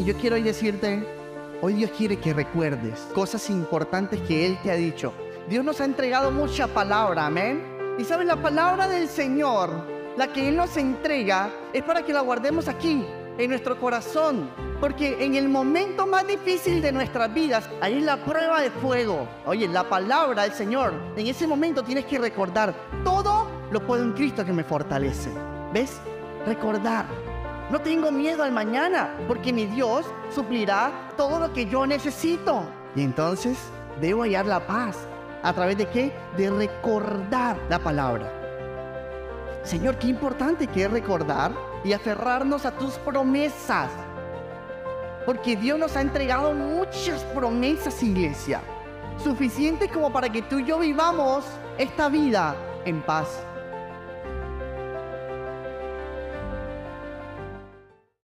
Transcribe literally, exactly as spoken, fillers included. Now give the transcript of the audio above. Y yo quiero hoy decirte, hoy Dios quiere que recuerdes cosas importantes que Él te ha dicho. Dios nos ha entregado mucha palabra, amén. Y sabes, la palabra del Señor, la que Él nos entrega, es para que la guardemos aquí, en nuestro corazón. Porque en el momento más difícil de nuestras vidas, ahí es la prueba de fuego. Oye, la palabra del Señor, en ese momento tienes que recordar, todo lo puedo en Cristo que me fortalece. ¿Ves? Recordar. No tengo miedo al mañana, porque mi Dios suplirá todo lo que yo necesito. Y entonces, debo hallar la paz. ¿A través de qué? De recordar la palabra. Señor, qué importante que es recordar y aferrarnos a tus promesas. Porque Dios nos ha entregado muchas promesas, iglesia. Suficiente como para que tú y yo vivamos esta vida en paz.